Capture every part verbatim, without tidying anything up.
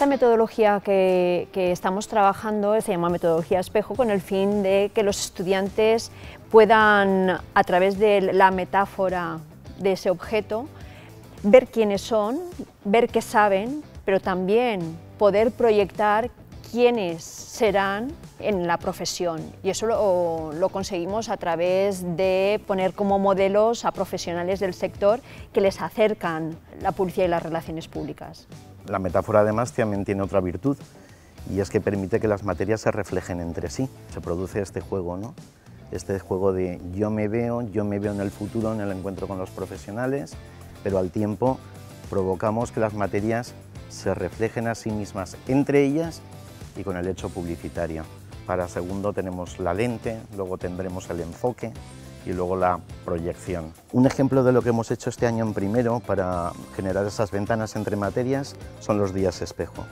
esta metodología que, que estamos trabajando se llama metodología espejo, con el fin de que los estudiantes puedan, a través de la metáfora de ese objeto, ver quiénes son, ver qué saben, pero también poder proyectar quiénes serán en la profesión. Y eso lo, lo conseguimos a través de poner como modelos a profesionales del sector que les acercan la publicidad y las relaciones públicas. La metáfora además también tiene otra virtud, y es que permite que las materias se reflejen entre sí. Se produce este juego, ¿no? Este juego de yo me veo, yo me veo en el futuro, en el encuentro con los profesionales, pero al tiempo provocamos que las materias se reflejen a sí mismas entre ellas y con el hecho publicitario. Para segundo tenemos la lente, luego tendremos el enfoque y luego la proyección. Un ejemplo de lo que hemos hecho este año en primero para generar esas ventanas entre materias son los días espejo.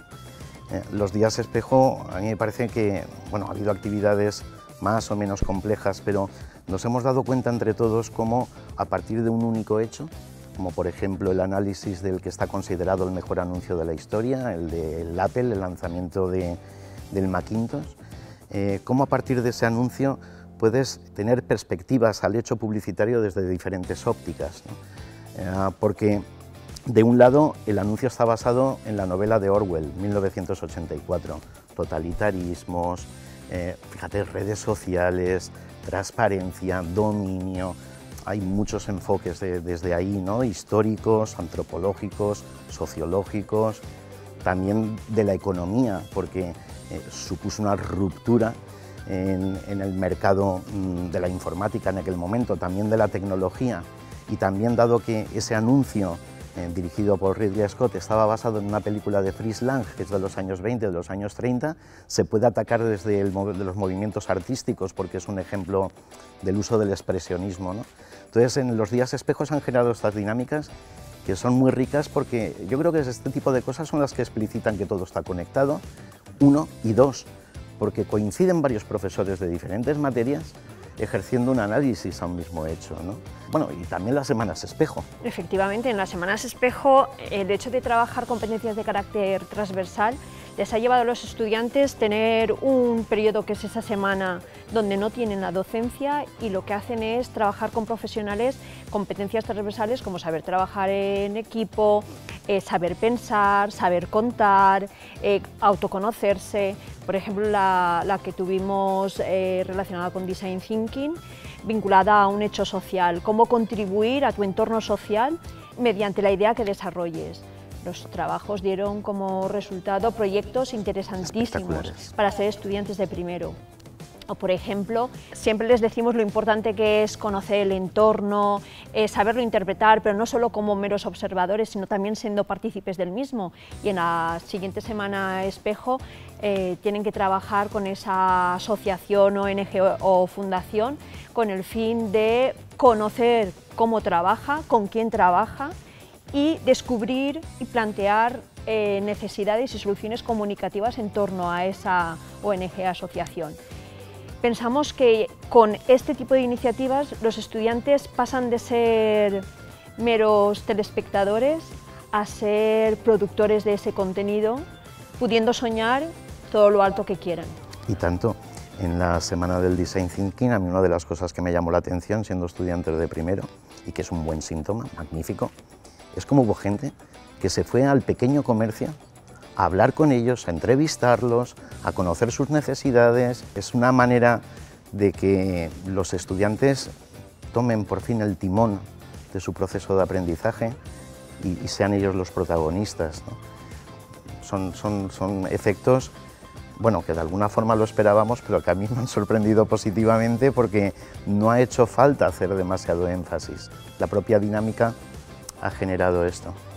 Eh, los días espejo, a mí me parece que, bueno, ha habido actividades más o menos complejas, pero nos hemos dado cuenta entre todos cómo a partir de un único hecho, como por ejemplo el análisis del que está considerado el mejor anuncio de la historia, el del Apple, el lanzamiento de, del Macintosh, eh, cómo a partir de ese anuncio puedes tener perspectivas al hecho publicitario desde diferentes ópticas, ¿no? Eh, porque de un lado el anuncio está basado en la novela de Orwell, mil novecientos ochenta y cuatro, totalitarismos, eh, fíjate, redes sociales, transparencia, dominio. Hay muchos enfoques de, desde ahí, ¿no? Históricos, antropológicos, sociológicos, también de la economía, porque eh, supuso una ruptura en, en el mercado mmm, de la informática en aquel momento, también de la tecnología, y también dado que ese anuncio eh, dirigido por Ridley Scott estaba basado en una película de Fritz Lang, que es de los años veinte, de los años treinta, se puede atacar desde el, de los movimientos artísticos, porque es un ejemplo del uso del expresionismo, ¿no? Entonces, en los días espejos han generado estas dinámicas que son muy ricas, porque yo creo que este tipo de cosas son las que explicitan que todo está conectado, uno, y dos, porque coinciden varios profesores de diferentes materias ejerciendo un análisis a un mismo hecho, ¿no? Bueno, y también las semanas espejo. Efectivamente, en las semanas espejo, el hecho de trabajar competencias de carácter transversal les ha llevado a los estudiantes tener un periodo que es esa semana donde no tienen la docencia, y lo que hacen es trabajar con profesionales competencias transversales como saber trabajar en equipo, eh, saber pensar, saber contar, eh, autoconocerse. Por ejemplo, la, la que tuvimos eh, relacionada con Design Thinking, vinculada a un hecho social, cómo contribuir a tu entorno social mediante la idea que desarrolles. Los trabajos dieron como resultado proyectos interesantísimos para ser estudiantes de primero. O, por ejemplo, siempre les decimos lo importante que es conocer el entorno, eh, saberlo interpretar, pero no solo como meros observadores, sino también siendo partícipes del mismo. Y en la siguiente semana espejo eh, tienen que trabajar con esa asociación, O N G o fundación, con el fin de conocer cómo trabaja, con quién trabaja, y descubrir y plantear eh, necesidades y soluciones comunicativas en torno a esa O N G, asociación. Pensamos que con este tipo de iniciativas los estudiantes pasan de ser meros telespectadores a ser productores de ese contenido, pudiendo soñar todo lo alto que quieran. Y tanto. En la semana del Design Thinking, a mí una de las cosas que me llamó la atención siendo estudiante de primero, y que es un buen síntoma, magnífico, es como hubo gente que se fue al pequeño comercio a hablar con ellos, a entrevistarlos, a conocer sus necesidades. Es una manera de que los estudiantes tomen por fin el timón de su proceso de aprendizaje y, y sean ellos los protagonistas, ¿no? Son, son, son efectos, bueno, que de alguna forma lo esperábamos, pero que a mí me han sorprendido positivamente, porque no ha hecho falta hacer demasiado énfasis. La propia dinámica ha generado esto.